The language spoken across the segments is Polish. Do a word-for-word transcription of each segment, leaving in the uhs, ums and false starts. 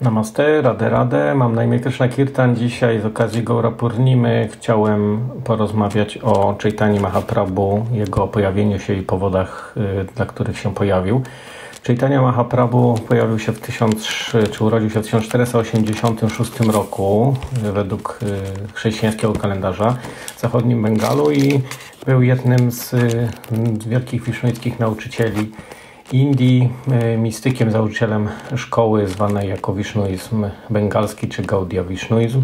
Namaste, Radhe Radhe, mam na imię Kryszna Kirtan. Dzisiaj z okazji Gaura Purnimy chciałem porozmawiać o Ćajtanii Mahaprabhu, jego pojawieniu się i powodach, dla których się pojawił. Ćajtania Mahaprabhu pojawił się w tysiąc, czy urodził się w tysiąc czterysta osiemdziesiątym szóstym roku według chrześcijańskiego kalendarza w zachodnim Bengalu i był jednym z wielkich wisznuickich nauczycieli Indii, mistykiem, założycielem szkoły zwanej jako wisznuizm bengalski czy Gaudija Wisznuizm.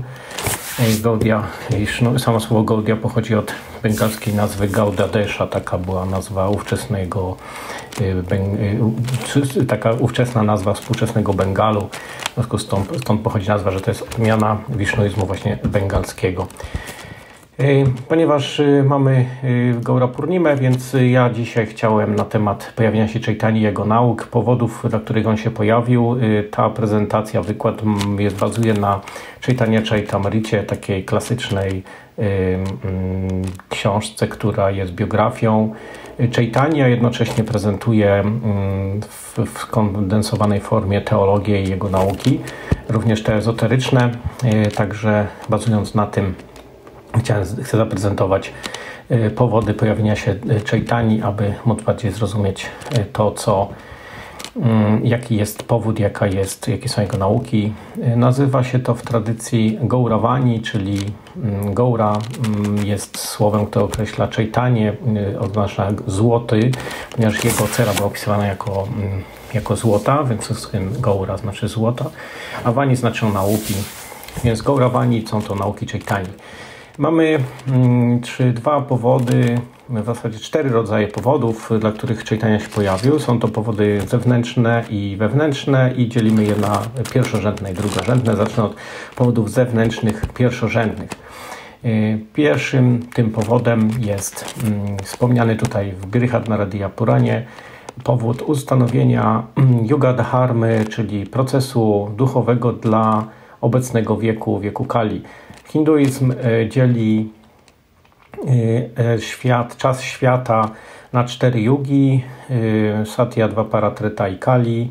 Gaudia Wisznu, samo słowo Gaudia pochodzi od bengalskiej nazwy Gaudadesha, taka była nazwa ówczesnego, taka ówczesna nazwa współczesnego Bengalu, w związku z tą, stąd pochodzi nazwa, że to jest odmiana wisznuizmu właśnie bengalskiego. Ponieważ mamy Gaura Purnimę, więc ja dzisiaj chciałem na temat pojawienia się Ćaitanii, jego nauk, powodów, dla których on się pojawił. Ta prezentacja, wykład jest, bazuje na Ćaitania Ćaritamrycie, takiej klasycznej książce, która jest biografią Ćaitania, jednocześnie prezentuje w, w skondensowanej formie teologię i jego nauki, również te ezoteryczne, także bazując na tym, Chciałem, chcę zaprezentować powody pojawienia się Ćaitanii, aby móc bardziej zrozumieć to, co, jaki jest powód, jaka jest, jakie są jego nauki. Nazywa się to w tradycji Gauravani, czyli Gaura jest słowem, które określa Ćaitanię, oznacza złoty, ponieważ jego cera była opisywana jako, jako złota, więc Gaura znaczy złota, a Vani znaczą nauki, więc Gauravani są to nauki Ćaitanii. Mamy trzy, dwa powody, w zasadzie cztery rodzaje powodów, dla których Ćaitania się pojawił. Są to powody zewnętrzne i wewnętrzne i dzielimy je na pierwszorzędne i drugorzędne. Zacznę od powodów zewnętrznych, pierwszorzędnych. Pierwszym tym powodem jest wspomniany tutaj w Bryhan-naradiya Puranie powód ustanowienia Yuga Dharmy, czyli procesu duchowego dla obecnego wieku, wieku Kali. Hinduizm dzieli świat, czas świata na cztery jugi, Satya, Dwapara, Treta i Kali,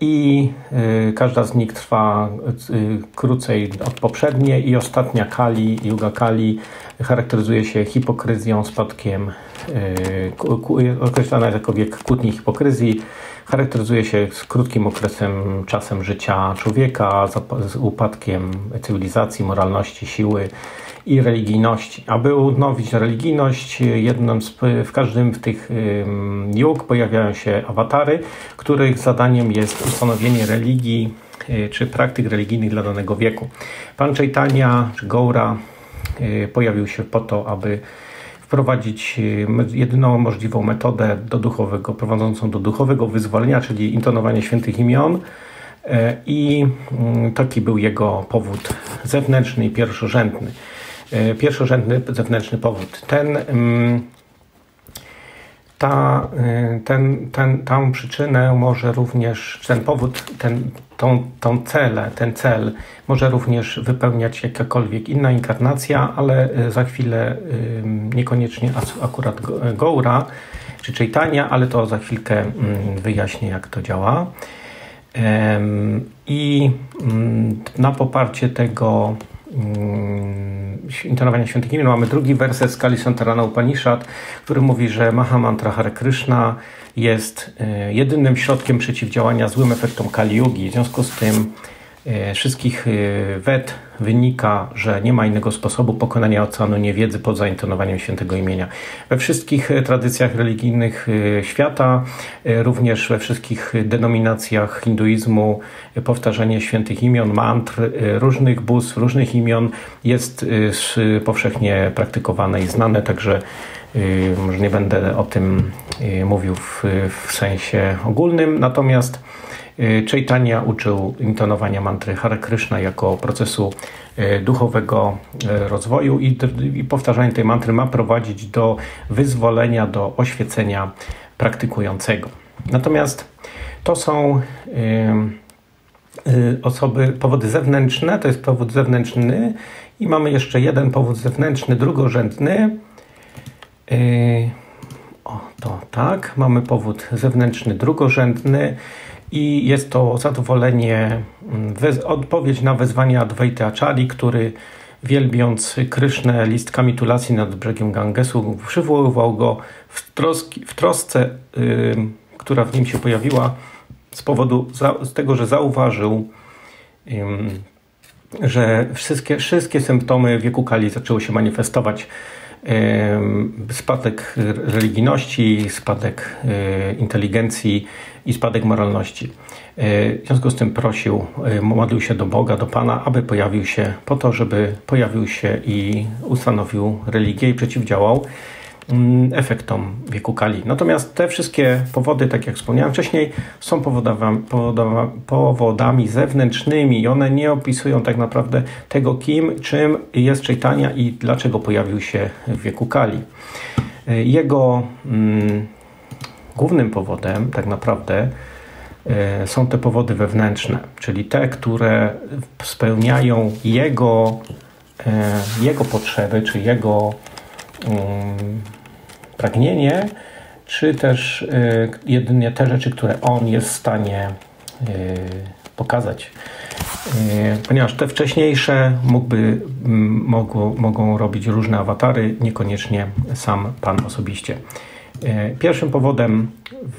i każda z nich trwa krócej od poprzedniej i ostatnia Kali, Juga Kali, charakteryzuje się hipokryzją, spadkiem, określana jest jako wiek kłótni i hipokryzji, charakteryzuje się z krótkim okresem, czasem życia człowieka, z upadkiem cywilizacji, moralności, siły i religijności. Aby odnowić religijność, jednym z, w każdym z tych jug pojawiają się awatary, których zadaniem jest ustanowienie religii czy praktyk religijnych dla danego wieku. Pan Ćaitania czy Gaura pojawił się po to, aby wprowadzić jedyną możliwą metodę do duchowego, prowadzącą do duchowego wyzwolenia, czyli intonowanie świętych imion, i taki był jego powód zewnętrzny i pierwszorzędny. Pierwszorzędny zewnętrzny powód. Ten, ta, ten, ten, tą przyczynę może również, ten powód, ten, tą, tą celę, ten cel może również wypełniać jakakolwiek inna inkarnacja, ale za chwilę niekoniecznie akurat Gaura czy Ćaitania, ale to za chwilkę wyjaśnię, jak to działa. I na poparcie tego intonowania świętych imion mamy drugi werset z Kali Santarana Upanishad, który mówi, że Maha Mantra Hare Krishna jest jedynym środkiem przeciwdziałania złym efektom Kali Yugi. W związku z tym wszystkich wed wynika, że nie ma innego sposobu pokonania oceanu niewiedzy poza intonowaniem świętego imienia. We wszystkich tradycjach religijnych świata, również we wszystkich denominacjach hinduizmu, powtarzanie świętych imion, mantr, różnych bóstw, różnych imion jest powszechnie praktykowane i znane, także może nie będę o tym mówił w, w sensie ogólnym, natomiast Ćaitania uczył intonowania mantry Hare Krishna jako procesu duchowego rozwoju i, i powtarzanie tej mantry ma prowadzić do wyzwolenia, do oświecenia praktykującego. Natomiast to są y, y, osoby, powody zewnętrzne, to jest powód zewnętrzny i mamy jeszcze jeden powód zewnętrzny, drugorzędny. Y, o, to tak, mamy powód zewnętrzny, drugorzędny. I jest to zadowolenie odpowiedź na wezwanie Advaita Ācārji, który wielbiąc Krysznę listkami tulacji nad brzegiem Gangesu, przywoływał go w, troski, w trosce, yy, która w nim się pojawiła z powodu za, z tego, że zauważył, yy, że wszystkie, wszystkie symptomy wieku Kali zaczęły się manifestować. Yy, spadek religijności, spadek yy, inteligencji i spadek moralności. Yy, w związku z tym prosił, yy, modlił się do Boga, do Pana, aby pojawił się po to, żeby pojawił się i ustanowił religię i przeciwdziałał yy, efektom wieku Kali. Natomiast te wszystkie powody, tak jak wspomniałem wcześniej, są powodami, powodami, powodami zewnętrznymi i one nie opisują tak naprawdę tego, kim, czym jest Ćajtania i dlaczego pojawił się w wieku Kali. Yy, jego yy, Głównym powodem tak naprawdę y, są te powody wewnętrzne, czyli te, które spełniają jego, y, jego potrzeby, czy jego y, pragnienie, czy też y, jedynie te rzeczy, które on jest w stanie y, pokazać. Y, ponieważ te wcześniejsze mógłby, m, mogło, mogą robić różne awatary, niekoniecznie sam Pan osobiście. Pierwszym powodem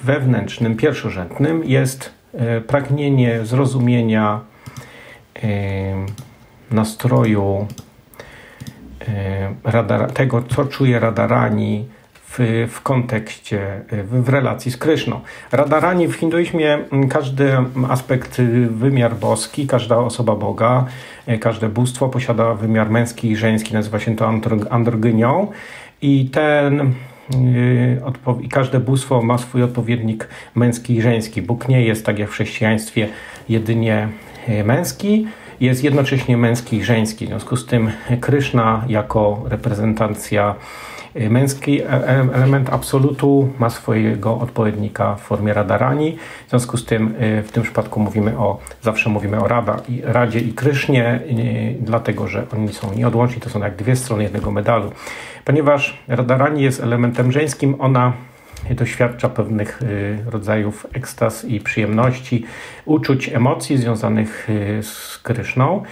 wewnętrznym, pierwszorzędnym jest pragnienie zrozumienia nastroju tego, co czuje Radharani w, w kontekście, w relacji z Kryszną. Radharani w hinduizmie, każdy aspekt, wymiar boski, każda osoba Boga, każde bóstwo posiada wymiar męski i żeński, nazywa się to androgynią i ten... I każde bóstwo ma swój odpowiednik męski i żeński. Bóg nie jest, tak jak w chrześcijaństwie, jedynie męski, jest jednocześnie męski i żeński. W związku z tym Kryszna jako reprezentacja męski, element absolutu, ma swojego odpowiednika w formie Radharani. W związku z tym w tym przypadku mówimy o, zawsze mówimy o Radha, Radzie i Krysznie, dlatego że oni są nieodłączni, to są jak dwie strony jednego medalu. Ponieważ Radharani jest elementem żeńskim, ona doświadcza pewnych rodzajów ekstaz i przyjemności, uczuć, emocji związanych z Kryszną.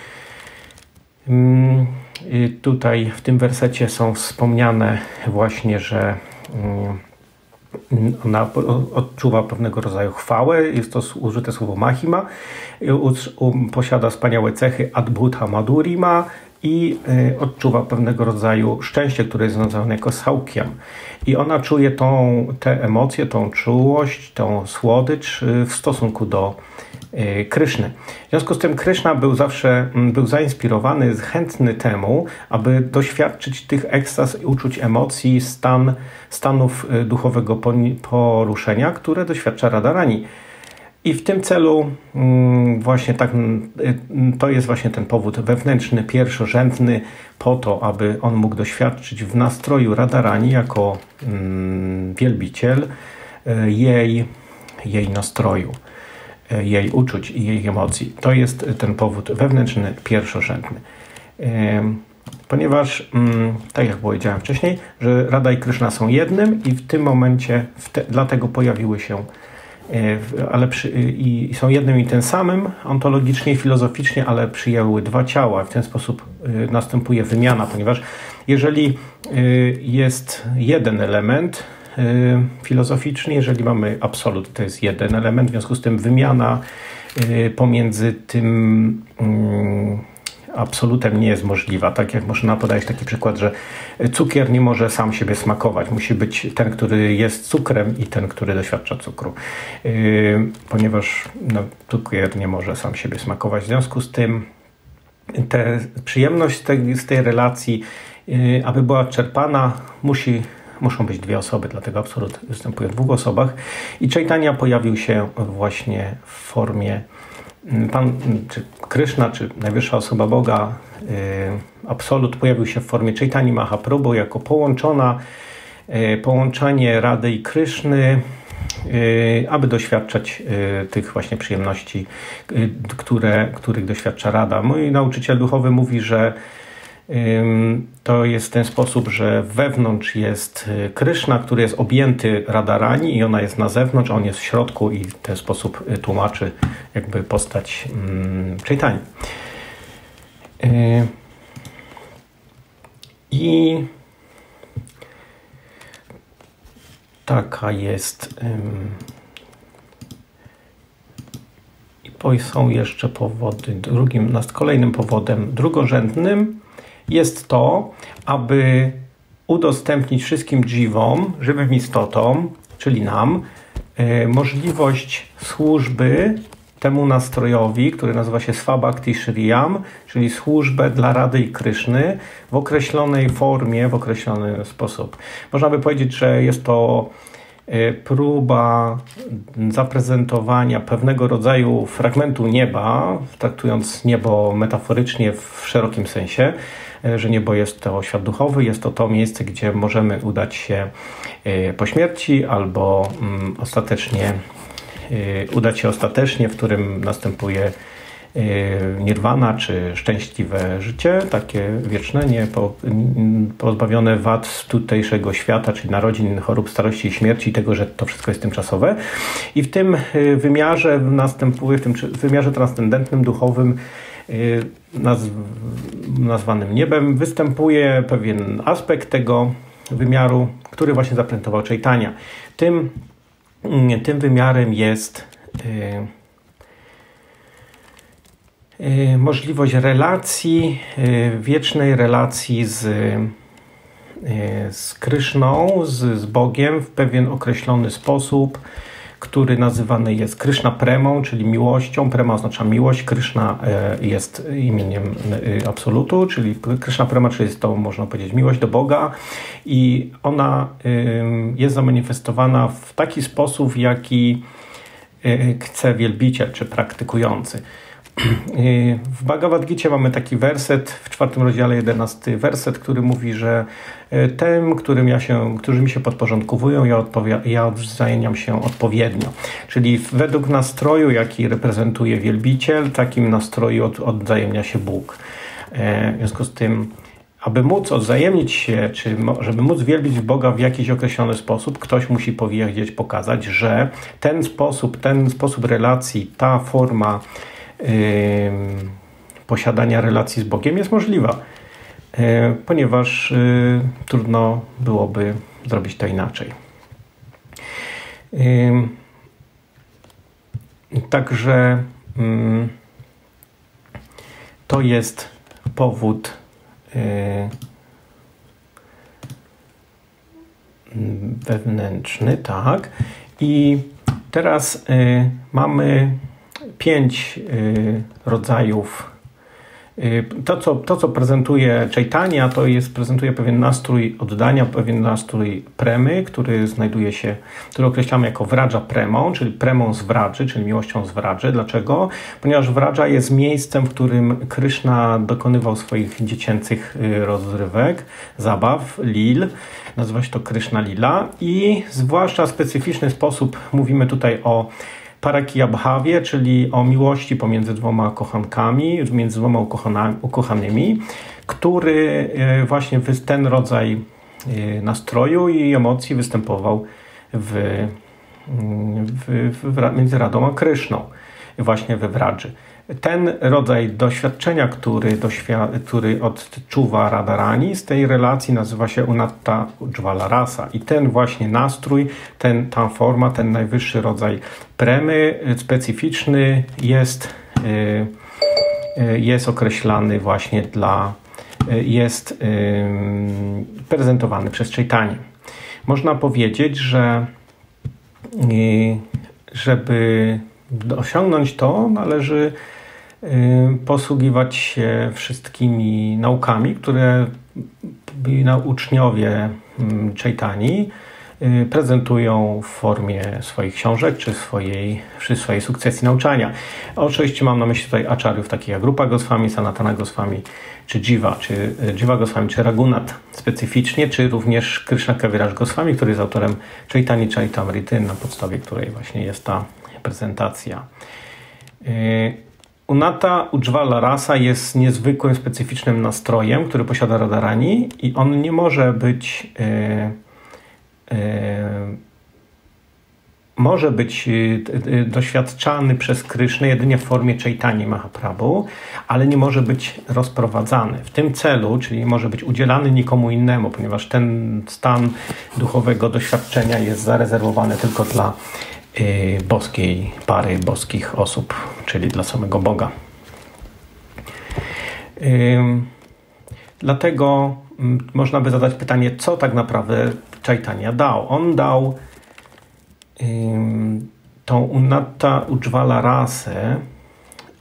Tutaj w tym wersecie są wspomniane właśnie, że ona odczuwa pewnego rodzaju chwałę, jest to użyte słowo Mahima, posiada wspaniałe cechy Adbhuta Madurima i odczuwa pewnego rodzaju szczęście, które jest nazwane jako Saukiam. I ona czuje tą, te emocje, tą czułość, tą słodycz w stosunku do Kryszny. W związku z tym Kryszna był zawsze był zainspirowany, chętny temu, aby doświadczyć tych ekstaz, uczuć emocji, stan, stanów duchowego poruszenia, które doświadcza Radharani. I w tym celu właśnie tak, to jest właśnie ten powód wewnętrzny, pierwszorzędny, po to, aby on mógł doświadczyć w nastroju Radharani jako wielbiciel jej, jej nastroju, jej uczuć i jej emocji. To jest ten powód wewnętrzny, pierwszorzędny. Ponieważ, tak jak powiedziałem wcześniej, że Radha i Kryszna są jednym i w tym momencie w te, dlatego pojawiły się, ale przy, i są jednym i tym samym, ontologicznie, filozoficznie, ale przyjęły dwa ciała. W ten sposób następuje wymiana, ponieważ jeżeli jest jeden element, filozoficznie, jeżeli mamy absolut, to jest jeden element, w związku z tym wymiana pomiędzy tym absolutem nie jest możliwa. Tak jak można podać taki przykład, że cukier nie może sam siebie smakować. Musi być ten, który jest cukrem i ten, który doświadcza cukru. Ponieważ no, cukier nie może sam siebie smakować. W związku z tym te, przyjemność z tej, z tej relacji, aby była czerpana, musi Muszą być dwie osoby, dlatego absolut występuje w dwóch osobach. I Ćajtania pojawił się właśnie w formie Pan, czy Kryszna, czy Najwyższa Osoba Boga, y, absolut pojawił się w formie Ćajtanii Mahaprabhu jako połączona, y, połączenie Radhy i Kryszny, y, aby doświadczać y, tych właśnie przyjemności, y, które, których doświadcza Radha. Mój nauczyciel duchowy mówi, że To jest w ten sposób, że wewnątrz jest Kryszna, który jest objęty Radharani i ona jest na zewnątrz, a on jest w środku i w ten sposób tłumaczy jakby postać hmm, Ćaitani. Yy. I taka jest... Yy. I są jeszcze powody. Drugim, kolejnym powodem drugorzędnym jest to, aby udostępnić wszystkim dżiwom, żywym istotom, czyli nam, yy, możliwość służby temu nastrojowi, który nazywa się Swabakti Shriyam, czyli służbę dla Radhy i Kryszny w określonej formie, w określony sposób. Można by powiedzieć, że jest to próba zaprezentowania pewnego rodzaju fragmentu nieba, traktując niebo metaforycznie w szerokim sensie, że niebo jest to świat duchowy, jest to to miejsce, gdzie możemy udać się po śmierci albo ostatecznie udać się ostatecznie, w którym następuje nirwana, czy szczęśliwe życie, takie wieczne, nie pozbawione wad tutejszego świata, czyli narodzin, chorób, starości i śmierci, tego, że to wszystko jest tymczasowe. I w tym wymiarze następuje, w tym wymiarze transcendentnym, duchowym, nazwanym niebem, występuje pewien aspekt tego wymiaru, który właśnie zaprezentował Ćaitania. Tym, tym wymiarem jest możliwość relacji, wiecznej relacji z, z Kryszną, z, z Bogiem w pewien określony sposób, który nazywany jest Kryszna Premą, czyli miłością. Prema oznacza miłość, Kryszna jest imieniem absolutu, czyli Kryszna Prema, czyli jest to, można powiedzieć, miłość do Boga i ona jest zamanifestowana w taki sposób, jaki chce wielbiciel czy praktykujący. W Bhagavad Gicie mamy taki werset, w czwartym rozdziale jedenasty werset, który mówi, że tym, którym ja się, którzy mi się podporządkowują, ja, ja odwzajemniam się odpowiednio. Czyli według nastroju, jaki reprezentuje wielbiciel, takim nastroju od, odwzajemnia się Bóg. W związku z tym, aby móc odwzajemnić się, czy żeby móc wielbić Boga w jakiś określony sposób, ktoś musi powiedzieć, pokazać, że ten sposób, ten sposób relacji, ta forma posiadania relacji z Bogiem jest możliwa, ponieważ trudno byłoby zrobić to inaczej. Także to jest powód wewnętrzny, tak. I teraz mamy pięć y, rodzajów. Y, to, co, to, co prezentuje Ćaitania, to jest, prezentuje pewien nastrój oddania, pewien nastrój premy, który znajduje się, który określamy jako wradża premą, czyli premą z wradży, czyli miłością z wradży. Dlaczego? Ponieważ wradża jest miejscem, w którym Kryszna dokonywał swoich dziecięcych y, rozrywek, zabaw, lil. Nazywa się to Kryszna Lila i zwłaszcza w specyficzny sposób mówimy tutaj o parakijabhawie, czyli o miłości pomiędzy dwoma kochankami, między dwoma ukochanymi, który właśnie ten rodzaj nastroju i emocji występował w, w, w, między Radą a Kryszną, właśnie we wradży. Ten rodzaj doświadczenia, który, doświad który odczuwa Radharani, z tej relacji nazywa się Unnata Ujjvala Rasa. I ten właśnie nastrój, ten, ta forma, ten najwyższy rodzaj premy, specyficzny, jest, yy, jest określany właśnie dla, yy, jest yy, prezentowany przez Ćaitanię. Można powiedzieć, że yy, żeby osiągnąć to, należy posługiwać się wszystkimi naukami, które uczniowie Ćaitani prezentują w formie swoich książek czy swojej, czy swojej sukcesji nauczania. Oczywiście mam na myśli tutaj aczariów takich jak Rupa Goswami, Sanatana Goswami, czy Jiva, czy Jiva Goswami, czy Raghunatha specyficznie, czy również Kryszna Kawiradź Goswami, który jest autorem Ćaitanii Ćaritamrycie, na podstawie której właśnie jest ta prezentacja. Unnata Ujjvala Rasa jest niezwykłym, specyficznym nastrojem, który posiada Radharani i on nie może być yy, yy, może być doświadczany przez Krysznę jedynie w formie Ćajtani Mahaprabhu, ale nie może być rozprowadzany. W tym celu, czyli nie może być udzielany nikomu innemu, ponieważ ten stan duchowego doświadczenia jest zarezerwowany tylko dla yy, boskiej pary, boskich osób, czyli dla samego Boga. Yy, dlatego yy, można by zadać pytanie, co tak naprawdę Ćajtania dał? On dał tą Unnata Ujjvala Rasę,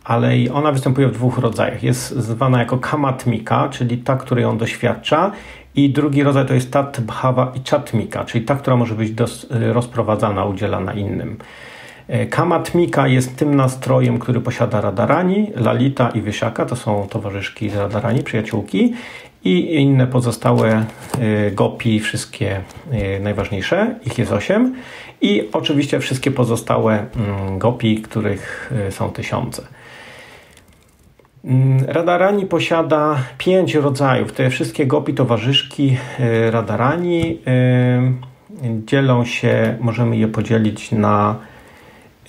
ale i ona występuje w dwóch rodzajach. Jest zwana jako Kamatmika, czyli ta, której on doświadcza, i drugi rodzaj to jest Tat Bhava i Chatmika, czyli ta, która może być dos, rozprowadzana, udzielana innym. Kamatmika jest tym nastrojem, który posiada Radharani, Lalita i Wyszaka, to są towarzyszki z Radharani, przyjaciółki, i inne pozostałe y, gopi, wszystkie y, najważniejsze, ich jest osiem, i oczywiście wszystkie pozostałe y, gopi, których y, są tysiące. Radharani posiada pięć rodzajów. Te wszystkie gopi, towarzyszki y, Radharani y, dzielą się, możemy je podzielić na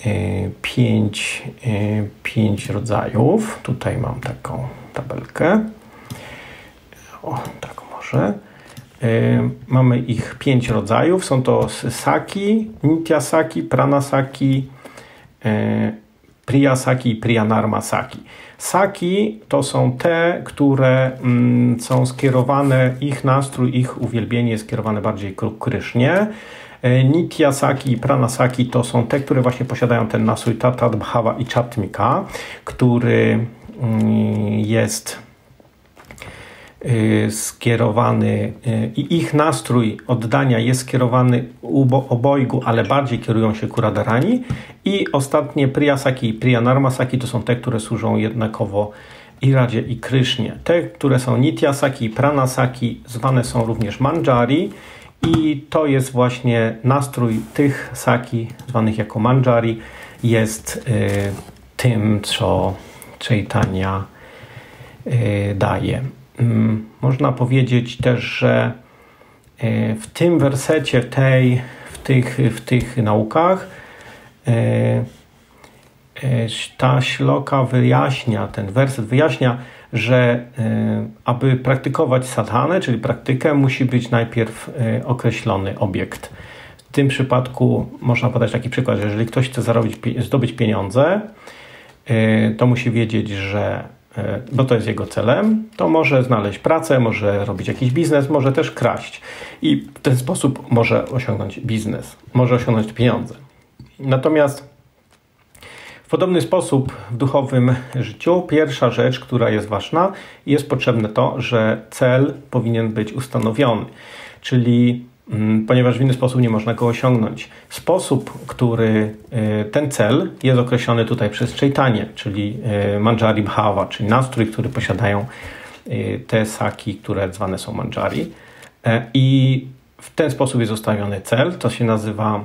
y, pięć, y, pięć rodzajów. Tutaj mam taką tabelkę. O, tak może. Yy, mamy ich pięć rodzajów. Są to Saki, Nityasaki, Pranasaki, yy, Priyasaki i Priyanarmasaki. Saki to są te, które mm, są skierowane, ich nastrój, ich uwielbienie jest skierowane bardziej ku Krysznie. Yy, Nityasaki i Pranasaki to są te, które właśnie posiadają ten nastrój Tat Bhava i Chatmika, który yy, jest skierowany i ich nastrój oddania jest skierowany ubo, obojgu, ale bardziej kierują się ku Radharani. I ostatnie Priyasaki i Priyanarmasaki to są te, które służą jednakowo i Radzie i Krysznie. Te, które są Nityasaki i Pranasaki, zwane są również Manjari i to jest właśnie nastrój tych Saki, zwanych jako Manjari, jest y, tym, co Ćajtania y, daje. Można powiedzieć też, że w tym wersecie, tej, w, tych, w tych naukach ta śloka wyjaśnia, ten werset wyjaśnia, że aby praktykować sadhanę, czyli praktykę, musi być najpierw określony obiekt. W tym przypadku można podać taki przykład, że jeżeli ktoś chce zarobić, zdobyć pieniądze, to musi wiedzieć, że bo to jest jego celem, to może znaleźć pracę, może robić jakiś biznes, może też kraść. I w ten sposób może osiągnąć biznes, może osiągnąć pieniądze. Natomiast w podobny sposób w duchowym życiu pierwsza rzecz, która jest ważna, jest potrzebne to, że cel powinien być ustanowiony. Czyli ponieważ w inny sposób nie można go osiągnąć. Sposób, który ten cel jest określony tutaj przez Ćajtanię, czyli Manjari Bhava, czyli nastrój, który posiadają te saki, które zwane są Manjari. I w ten sposób jest ustawiony cel, to się nazywa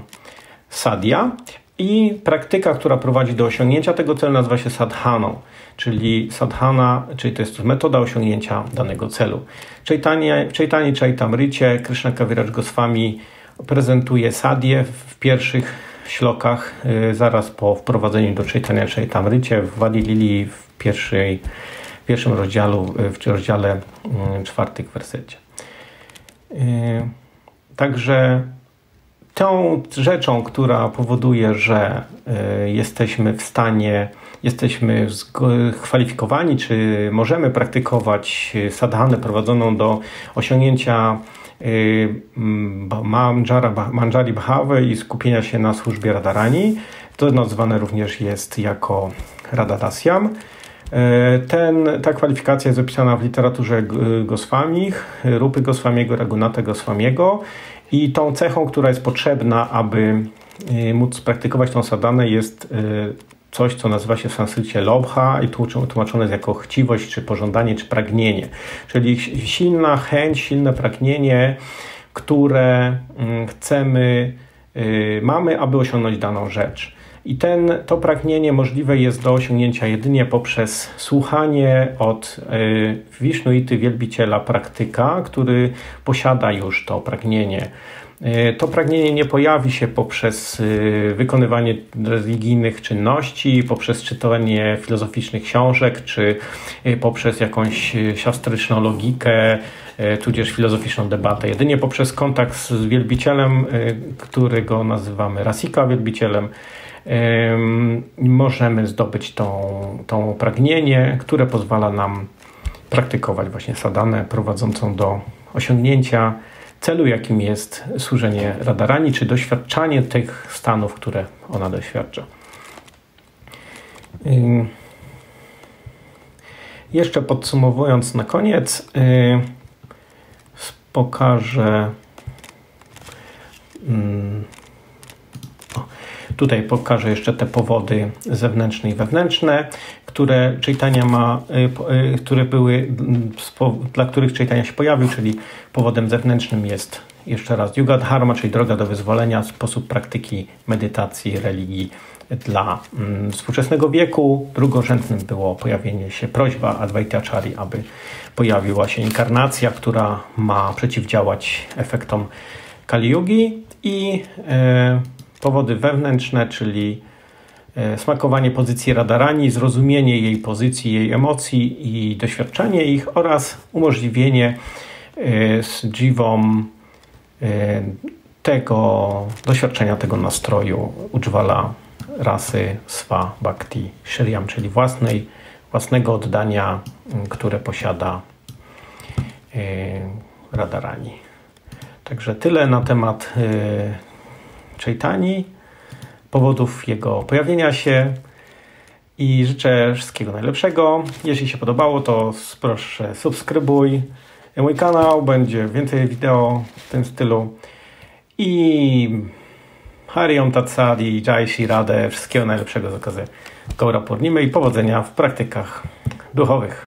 sadhya. I praktyka, która prowadzi do osiągnięcia tego celu, nazywa się sadhaną, czyli sadhana, czyli to jest metoda osiągnięcia danego celu. Ćaitanja Ćaritamrycie, Kryszna Kawiradź Goswami prezentuje sadhię w pierwszych ślokach, yy, zaraz po wprowadzeniu do Ćaitania Ćaritamrycie w Vadi Lili w, pierwszej, w pierwszym rozdziału, w rozdziale yy, czwartych wersecie. Yy, także tą rzeczą, która powoduje, że y, jesteśmy w stanie, jesteśmy kwalifikowani, czy możemy praktykować sadhanę prowadzoną do osiągnięcia y, Manjari Bhawy i skupienia się na służbie Radharani, to nazwane również jest jako Radhadasya. Ten, ta kwalifikacja jest opisana w literaturze Goswamich, Rupy Goswamiego, Raghunatha Goswamiego i tą cechą, która jest potrzebna, aby móc praktykować tą sadhanę, jest coś, co nazywa się w sanskrycie lobha i tłumaczone jest jako chciwość, czy pożądanie, czy pragnienie. Czyli silna chęć, silne pragnienie, które chcemy, mamy, aby osiągnąć daną rzecz. I ten, to pragnienie możliwe jest do osiągnięcia jedynie poprzez słuchanie od y, Wisznuity wielbiciela praktyka, który posiada już to pragnienie. Y, to pragnienie nie pojawi się poprzez y, wykonywanie religijnych czynności, poprzez czytanie filozoficznych książek, czy y, poprzez jakąś siastryczną logikę, tudzież filozoficzną debatę. Jedynie poprzez kontakt z wielbicielem, którego nazywamy Rasika wielbicielem, możemy zdobyć to, to pragnienie, które pozwala nam praktykować właśnie sadhanę prowadzącą do osiągnięcia celu, jakim jest służenie Radharani, czy doświadczanie tych stanów, które ona doświadcza. Jeszcze podsumowując na koniec, pokażę, o, tutaj pokażę jeszcze te powody zewnętrzne i wewnętrzne, które Ćajtania ma, które były, dla których Ćajtania się pojawił, czyli powodem zewnętrznym jest jeszcze raz Yuga Dharma, czyli droga do wyzwolenia, sposób praktyki medytacji, religii dla mm, współczesnego wieku. Drugorzędnym było pojawienie się, prośba Advaita Ācārji, aby pojawiła się inkarnacja, która ma przeciwdziałać efektom Kali Yugi. I e, powody wewnętrzne, czyli e, smakowanie pozycji Radharani, zrozumienie jej pozycji, jej emocji i doświadczenie ich, oraz umożliwienie e, z dziwą e, tego doświadczenia, tego nastroju Ujjvala Rasy Swabakti Shriyam, czyli własnej, własnego oddania, które posiada yy, Radharani. Także tyle na temat yy, Ćajtani, powodów jego pojawienia się, i życzę wszystkiego najlepszego. Jeśli się podobało, to proszę subskrybuj mój kanał, będzie więcej wideo w tym stylu. I Hare Ācārji, Jai Shri Radhe, wszystkiego najlepszego z okazji Gaura Purnimy i powodzenia w praktykach duchowych.